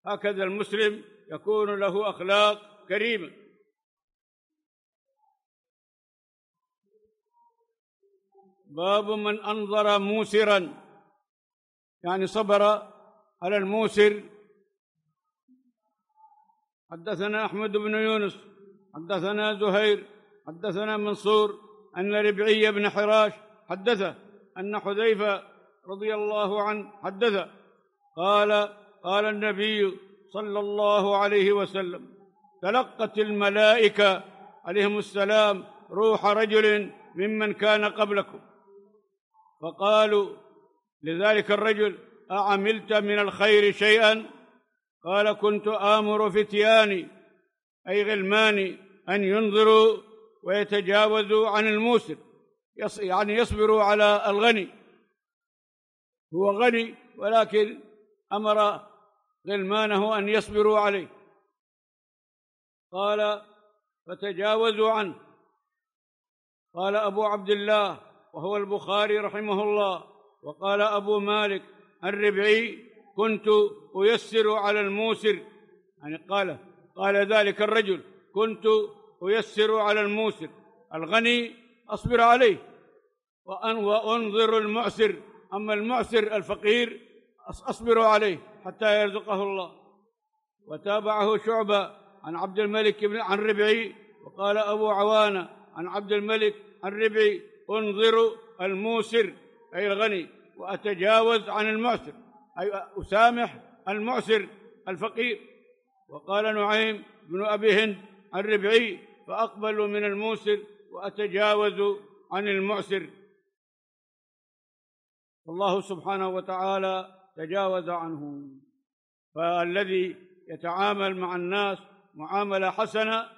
هكذا المسلم يكون له أخلاق كريمة. باب من أنظر موسرا، يعني صبر على الموسر. حدثنا أحمد بن يونس حدثنا زهير حدثنا منصور أن ربعي بن حراش حدثه أن حذيفة رضي الله عنه حدثه قال: قال النبي صلى الله عليه وسلم: تلقت الملائكة عليهم السلام روح رجل ممن كان قبلكم، فقالوا لذلك الرجل: أعملت من الخير شيئا؟ قال: كنت آمر فتياني أي غلماني أن ينظروا ويتجاوزوا عن الموسر، يعني يصبروا على الغني. هو غني ولكن أمر غلمانه أن يصبروا عليه. قال: فتجاوزوا عنه. قال أبو عبد الله وهو البخاري رحمه الله وقال أبو مالك الربعي: كنت أيسر على الموسر، يعني قال قال ذلك الرجل: كنت أيسر على الموسر، الغني أصبر عليه وأن وأنظر المعسر، أما المعسر الفقير أصبر عليه حتى يرزقه الله. وتابعه شعبة عن عبد الملك بن عن ربعي وقال أبو عوانة عن عبد الملك عن ربعي: أنظر الموسر أي الغني، وأتجاوز عن المعسر أي أسامح المعسر الفقير. وقال نعيم بن أبي هند الربعي: فأقبل من الموسر وأتجاوز عن المعسر. والله سبحانه وتعالى تجاوز عنه، فالذي يتعامل مع الناس معاملة حسنة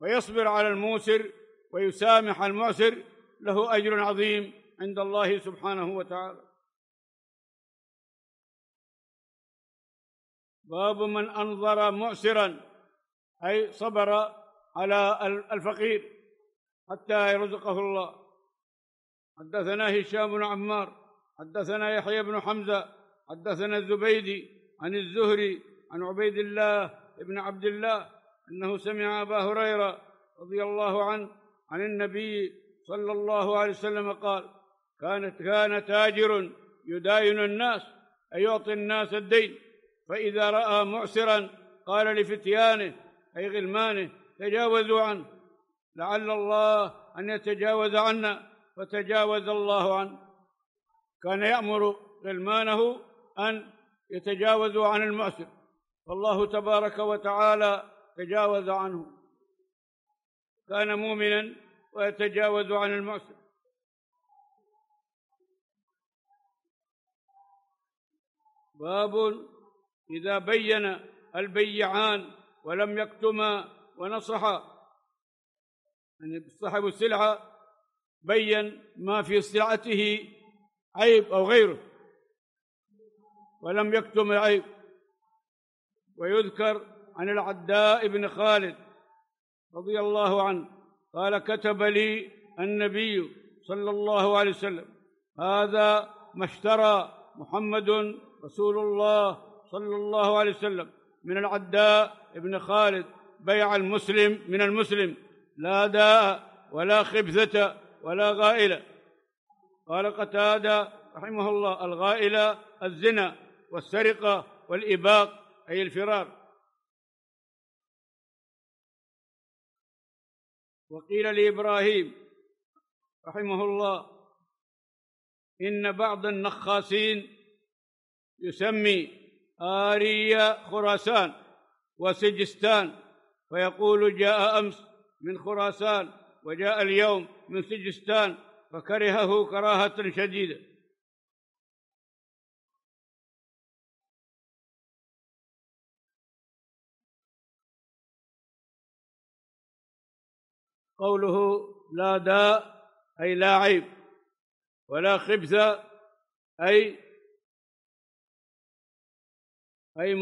ويصبر على الموسر ويسامح المعسر له أجر عظيم عند الله سبحانه وتعالى. باب من أنظر معسرا أي صبر على الفقير حتى يرزقه الله. حدثنا هشام بن عمار حدثنا يحيى بن حمزة حدثنا الزبيدي عن الزهري عن عبيد الله ابن عبد الله أنه سمع أبا هريرة رضي الله عنه عن النبي صلى الله عليه وسلم قال: كانت كان تاجر يداين الناس أي يعطي الناس الدين، فإذا رأى معسرا قال لفتيانه أي غلمانه: تجاوزوا عنه لعل الله أن يتجاوز عنا، فتجاوز الله عنه. كان يأمر غلمانه أن يتجاوزوا عن المعسر، فالله تبارك وتعالى تجاوز عنه. كان مؤمنا ويتجاوز عن المعسر. باب إذا بين البيعان ولم يكتما ونصحا، يعني صاحب السلعة بين ما في سلعته عيب أو غيره ولم يكتم العيب. ويذكر عن العداء بن خالد رضي الله عنه قال: كتب لي النبي صلى الله عليه وسلم: هذا ما اشترى محمد رسول الله صلى الله عليه وسلم من العداء بن خالد بيع المسلم من المسلم، لا داء ولا خبثة ولا غائلة. قال قتادة رحمه الله: الغائلة الزنا والسرقة والإباق أي الفرار. وقيل لإبراهيم رحمه الله: إن بعض النخاسين يسمي آريا خراسان وسجستان، ويقول: جاء أمس من خراسان وجاء اليوم من سجستان، فكرهه كراهة شديدة. قوله: لا داء أي لا عيب، ولا خبث أي أي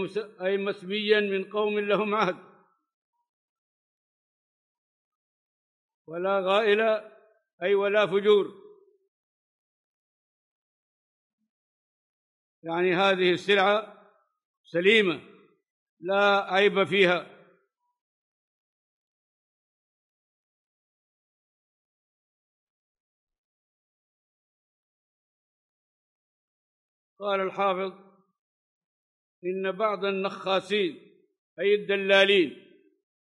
أي مسميا من قوم لهم عهد، ولا غائلة أي ولا فجور، يعني هذه السلعة سليمة لا عيب فيها. قال الحافظ: إن بعض النخاسين أي الدلالين،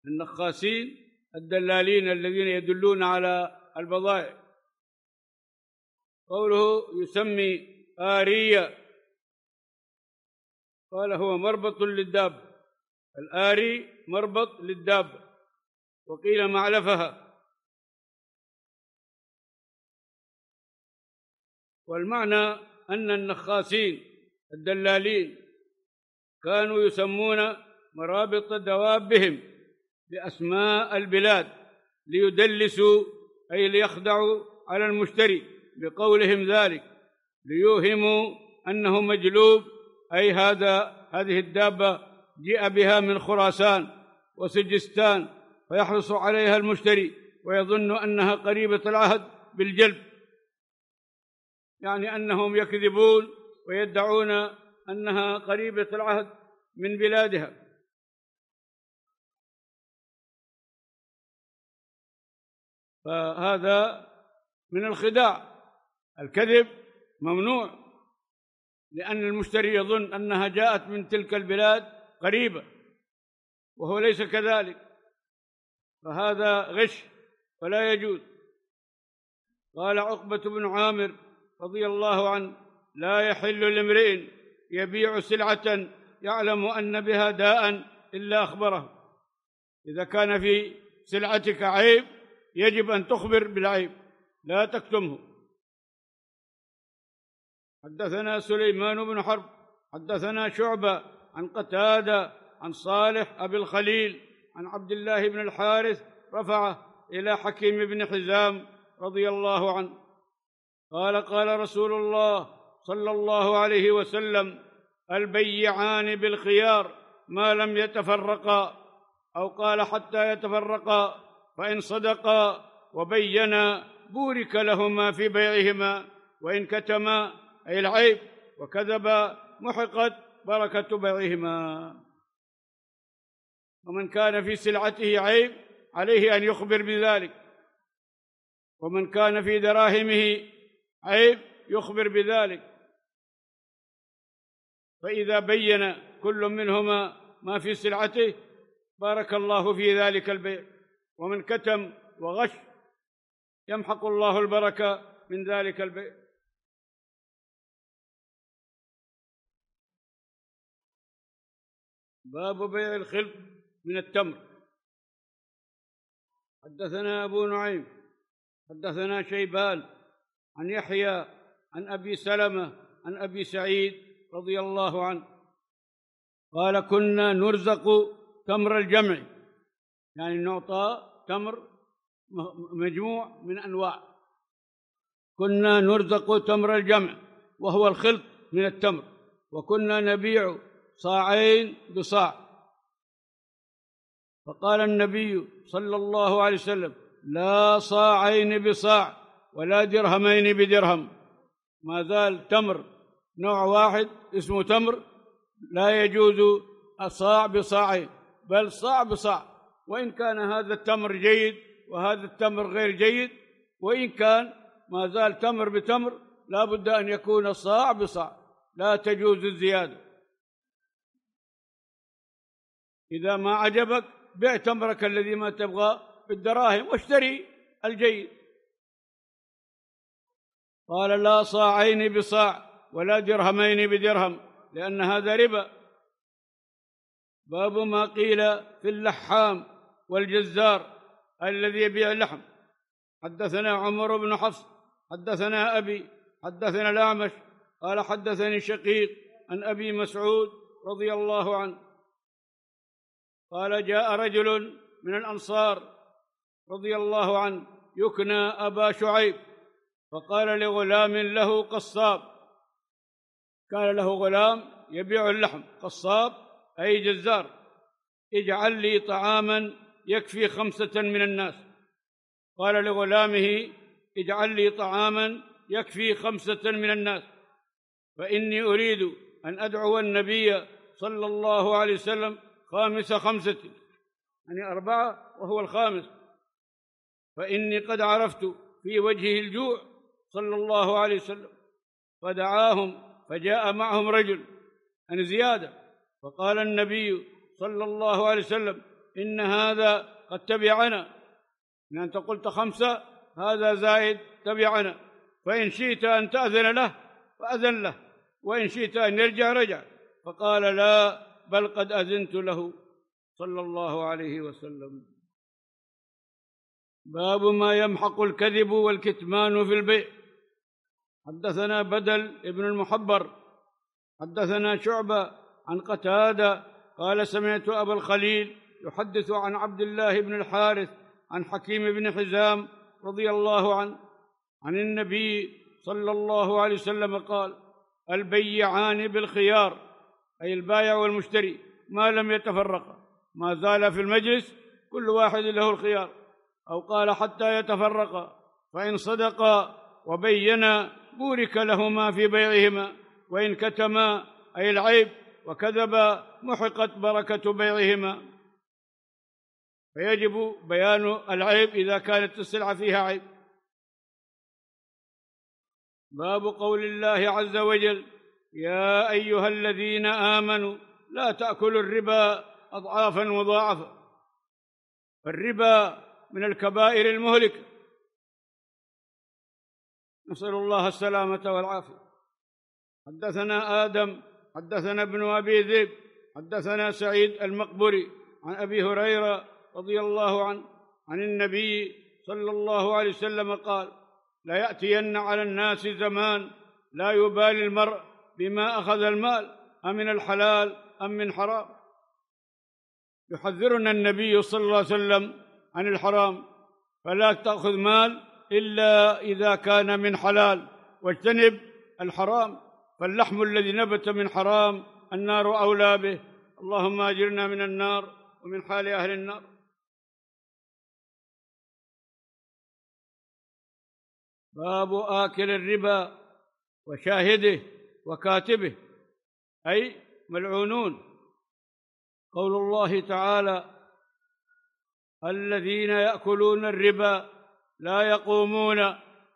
النخاسين الدلالين الذين يدلون على البضائع. قوله: يسمي آرية، قال: هو مربط للدابة، الآري مربط للدابة، وقيل معلفها. والمعنى أن النخاسين الدلالين كانوا يسمون مرابط دوابهم بأسماء البلاد ليدلسوا أي ليخدعوا على المشتري بقولهم ذلك، ليوهموا أنه مجلوب أي هذا هذه الدابة جاء بها من خراسان وسجستان، فيحرص عليها المشتري ويظن أنها قريبة العهد بالجلب، يعني أنهم يكذبون ويدعون أنها قريبة العهد من بلادها. فهذا من الخداع، الكذب ممنوع، لأن المشتري يظن أنها جاءت من تلك البلاد قريبة وهو ليس كذلك، فهذا غش فلا يجوز. قال عُتبة بن عامر رضي الله عنه: لا يحل لامرئ يبيع سلعة يعلم أن بها داء إلا أخبره. إذا كان في سلعتك عيب يجب أن تخبر بالعيب لا تكتمه. حدثنا سليمان بن حرب حدثنا شعبة عن قتادة عن صالح أبي الخليل عن عبد الله بن الحارث رفعه إلى حكيم بن حزام رضي الله عنه قال قال رسول الله صلى الله عليه وسلم البيعان بالخيار ما لم يتفرقا أو قال حتى يتفرقا فإن صدقا وبينا بورك لهما في بيعهما وإن كتما أي العيب وكذبا محقت بركة بيعهما. ومن كان في سلعته عيب عليه أن يخبر بذلك، ومن كان في دراهمه عيب يخبر بذلك، فإذا بين كل منهما ما في سلعته بارك الله في ذلك البيع، ومن كتم وغش يمحق الله البركة من ذلك البيع. باب بيع الخلط من التمر. حدثنا أبو نعيم حدثنا شيبان عن يحيى عن أبي سلمة عن أبي سعيد رضي الله عنه قال كنا نرزق تمر الجمع، يعني نعطى تمر مجموع من أنواع، كنا نرزق تمر الجمع وهو الخلط من التمر، وكنا نبيع صاعين بصاع، فقال النبي صلى الله عليه وسلم لا صاعين بصاع ولا درهمين بدرهم، ما زال تمر نوع واحد اسمه تمر، لا يجوز الصاع بصاعين بل صاع بصاع، وإن كان هذا التمر جيد وهذا التمر غير جيد، وإن كان ما زال تمر بتمر لا بد أن يكون صاع بصاع، لا تجوز الزيادة. إذا ما عجبك بيع تمرك الذي ما تبغاه بالدراهم واشتري الجيد. قال لا صاعين بصاع ولا درهمين بدرهم لأن هذا ربا. باب ما قيل في اللحام والجزار الذي يبيع اللحم. حدثنا عمر بن حفص حدثنا أبي حدثنا الأعمش قال حدثني شقيق عن أبي مسعود رضي الله عنه قال جاء رجل من الأنصار رضي الله عنه يكنى أبا شعيب فقال لغلام له قصاب، قال له غلام يبيع اللحم، قصاب أي جزار، اجعل لي طعاما يكفي خمسة من الناس. قال لغلامه اجعل لي طعاما يكفي خمسة من الناس، فإني أريد أن أدعو النبي صلى الله عليه وسلم خامس خمسة، يعني أربعة وهو الخامس، فإني قد عرفت في وجهه الجوع صلى الله عليه وسلم. فدعاهم فجاء معهم رجل عن زيادة، فقال النبي صلى الله عليه وسلم إن هذا قد تبعنا، إن أنت قلت خمسة هذا زائد تبعنا، فإن شئت أن تأذن له فأذن له، وإن شئت أن يرجع رجع. فقال لا بل قد أذنت له صلى الله عليه وسلم. باب ما يمحق الكذب والكتمان في البيع. حدثنا بدل ابن المحبر حدثنا شعبة عن قتادة قال سمعت أبا الخليل يحدث عن عبد الله بن الحارث عن حكيم بن حزام رضي الله عنه عن النبي صلى الله عليه وسلم قال البيعان بالخيار أي البائع والمشتري ما لم يتفرقا، ما زال في المجلس كل واحد له الخيار، أو قال حتى يتفرقا فإن صدقا وبينا بورك لهما في بيعهما وإن كتما أي العيب وكذبا محقت بركة بيعهما. فيجب بيان العيب إذا كانت السلعة فيها عيب. باب قول الله عز وجل يا أيها الذين آمنوا لا تأكلوا الربا أضعافا مضاعفة. فالربا من الكبائر المهلكة، نسأل الله السلامة والعافية. حدثنا آدم حدثنا ابن أبي ذئب حدثنا سعيد المقبري عن أبي هريرة رضي الله عنه عن النبي صلى الله عليه وسلم قال لا يأتين على الناس زمان لا يبالي المرء بما أخذ المال أم من الحلال أم من حرام. يحذرنا النبي صلى الله عليه وسلم عن الحرام، فلا تأخذ مال إلا إذا كان من حلال، واجتنب الحرام، فاللحم الذي نبت من حرام النار أولى به. اللهم أجرنا من النار ومن حال أهل النار. باب آكل الربا وشاهده وكاتبه، أي ملعونون. قول الله تعالى: الذين يأكلون الربا لا يقومون،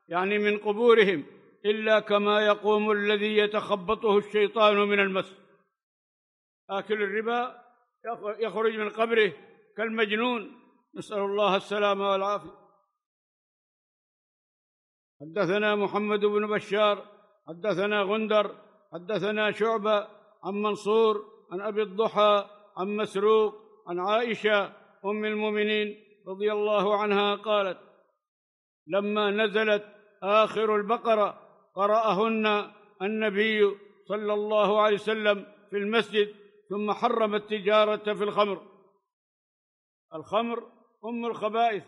يعني من قبورهم، إلا كما يقوم الذي يتخبطه الشيطان من المس. آكل الربا يخرج من قبره كالمجنون، نسأل الله السلامة والعافية. حدثنا محمد بن بشار، حدثنا غندر، حدثنا شعبة عن منصور عن أبي الضحى عن مسروق عن عائشة أم المؤمنين رضي الله عنها قالت: لما نزلت آخر البقرة قرأهن النبي صلى الله عليه وسلم في المسجد، ثم حرم التجارة في الخمر. الخمر أم الخبائث،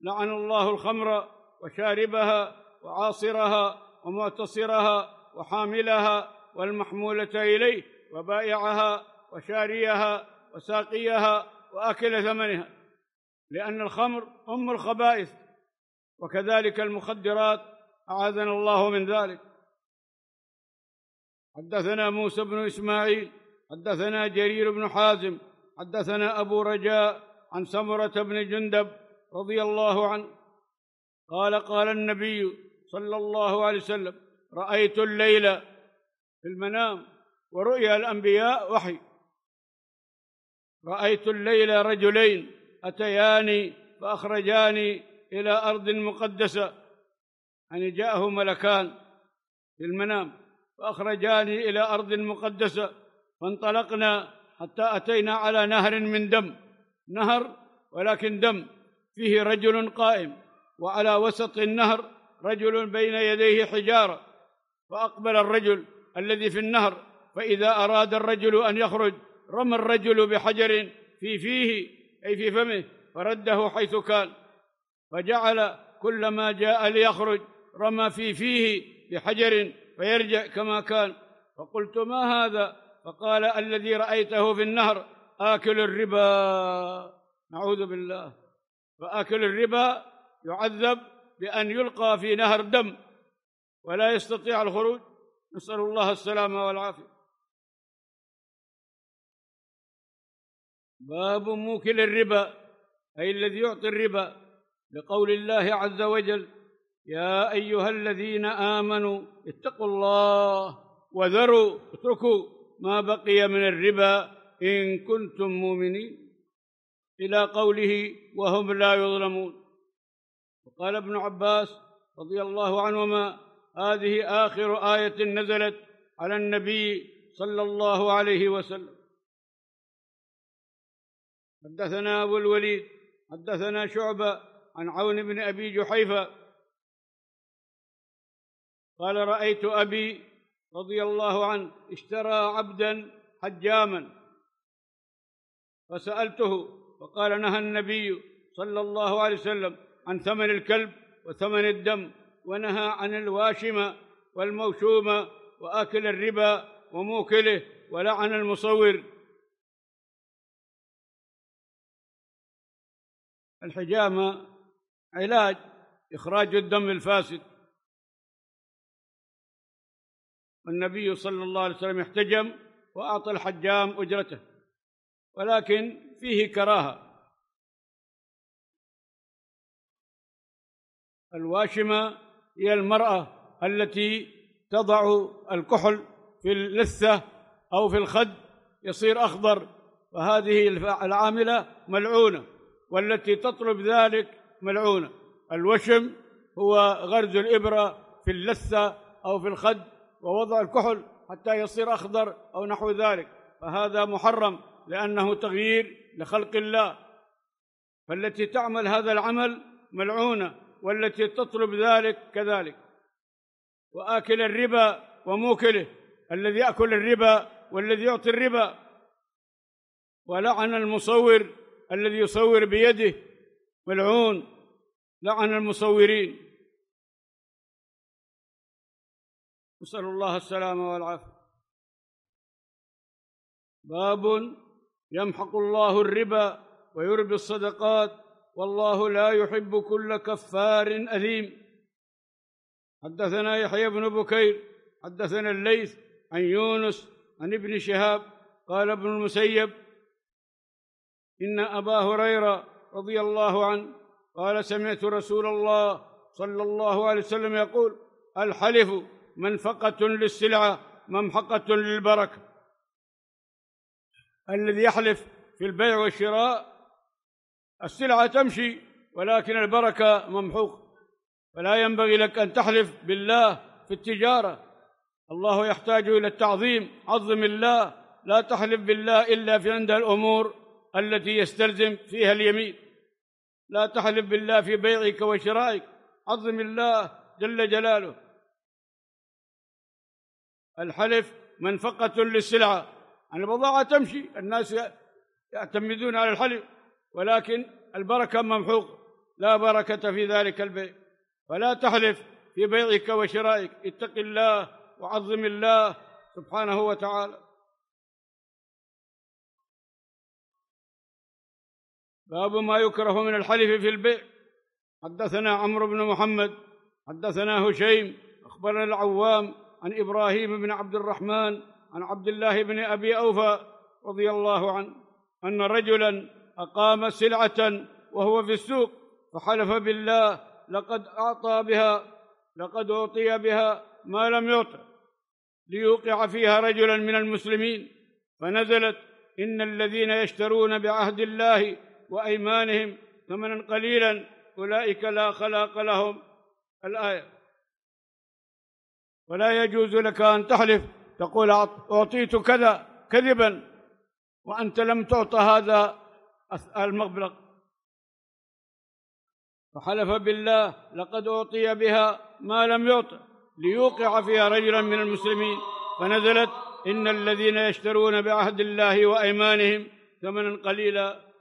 لعن الله الخمر وشاربها وعاصرها ومعتصرها وحاملها والمحمولة إليه وبائعها وشاريها وساقيها وآكل ثمنها، لأن الخمر أم الخبائث، وكذلك المخدرات، أعاذنا الله من ذلك. حدثنا موسى بن إسماعيل، حدثنا جرير بن حازم، حدثنا أبو رجاء عن سمرة بن جندب رضي الله عنه قال: قال النبي صلى الله عليه وسلم: رأيت الليلة في المنام، ورؤيا الأنبياء وحي، رأيت الليلة رجلين أتياني فأخرجاني إلى أرض مقدسة، يعني جاءه ملكان في المنام فأخرجاني إلى أرض مقدسة، فانطلقنا حتى أتينا على نهر من دم، نهر ولكن دم، فيه رجل قائم، وعلى وسط النهر رجل بين يديه حجارة، فأقبل الرجل الذي في النهر، فإذا أراد الرجل أن يخرج رمى الرجل بحجر في فيه، أي في فمه، فرده حيث كان، فجعل كلما جاء ليخرج رمى في فيه بحجر فيرجع كما كان. فقلت: ما هذا؟ فقال: الذي رأيته في النهر آكل الربا، نعوذ بالله. فآكل الربا يعذب بأن يلقى في نهر دم ولا يستطيع الخروج، نسأل الله السلامة والعافية. باب موكل الربا، أي الذي يعطي الربا، لقول الله عز وجل: يا أيها الذين آمنوا اتقوا الله وذروا اتركوا ما بقي من الربا إن كنتم مؤمنين، إلى قوله: وهم لا يظلمون. وقال ابن عباس رضي الله عنهما: هذه آخر آية نزلت على النبي صلى الله عليه وسلم. حدثنا أبو الوليد، حدثنا شعبة عن عون بن أبي جحيفة قال: رأيت أبي رضي الله عنه اشترى عبدا حجاما، فسألته فقال: نهى النبي صلى الله عليه وسلم عن ثمن الكلب وثمن الدم، ونهى عن الواشمة والموشومة وآكل الربا وموكله، ولعن المصور. الحجامة علاج إخراج الدم الفاسد، والنبي صلى الله عليه وسلم احتجم وأعطى الحجام أجرته، ولكن فيه كراهة. الواشمة هي المرأة التي تضع الكحل في اللثة أو في الخد يصير أخضر، فهذه العاملة ملعونة، والتي تطلب ذلك ملعونة. الوشم هو غرز الإبرة في اللثة أو في الخد ووضع الكحل حتى يصير أخضر أو نحو ذلك، فهذا محرم لأنه تغيير لخلق الله، فالتي تعمل هذا العمل ملعونة، والتي تطلب ذلك كذلك. وآكل الربا وموكله، الذي يأكل الربا والذي يعطي الربا، ولعن المصور الذي يصور بيده، ملعون، لعن المصورين. نسأل الله السلامة والعافية. باب يمحق الله الربا ويربي الصدقات والله لا يحب كل كفار أثيم. حدثنا يحيى بن بكير حدثنا الليث عن يونس عن ابن شهاب قال ابن المسيب إن أبا هريرة رضي الله عنه قال سمعت رسول الله صلى الله عليه وسلم يقول الحلف منفقة للسلعة ممحقة للبركة. الذي يحلف في البيع والشراء السلعة تمشي ولكن البركة ممحوقة، فلا ينبغي لك أن تحلف بالله في التجارة. الله يحتاج إلى التعظيم، عظم الله، لا تحلف بالله إلا في عند الأمور التي يستلزم فيها اليمين. لا تحلف بالله في بيعك وشرائك، عظم الله جل جلاله. الحلف منفقة للسلعة، البضاعة تمشي، الناس يعتمدون على الحلف ولكن البركة ممحوقة، لا بركة في ذلك البيع. فلا تحلف في بيعك وشرائك، اتق الله وعظم الله سبحانه وتعالى. باب ما يكره من الحلف في البيع. حدثنا عمرو بن محمد حدثنا هشيم أخبرنا العوام عن إبراهيم بن عبد الرحمن عن عبد الله بن أبي أوفى رضي الله عنه أن رجلا أقام سلعة وهو في السوق فحلف بالله لقد أعطى بها لقد أعطي بها ما لم يعطى ليوقع فيها رجلا من المسلمين، فنزلت إن الذين يشترون بعهد الله وأيمانهم ثمنا قليلا أولئك لا خلاق لهم الآية. ولا يجوز لك أن تحلف تقول أعطيت كذا كذبا وأنت لم تعط هذا المبلغ. فحلف بالله لقد أعطي بها ما لم يعط ليوقع فيها رجلا من المسلمين، فنزلت إن الذين يشترون بعهد الله وأيمانهم ثمنا قليلا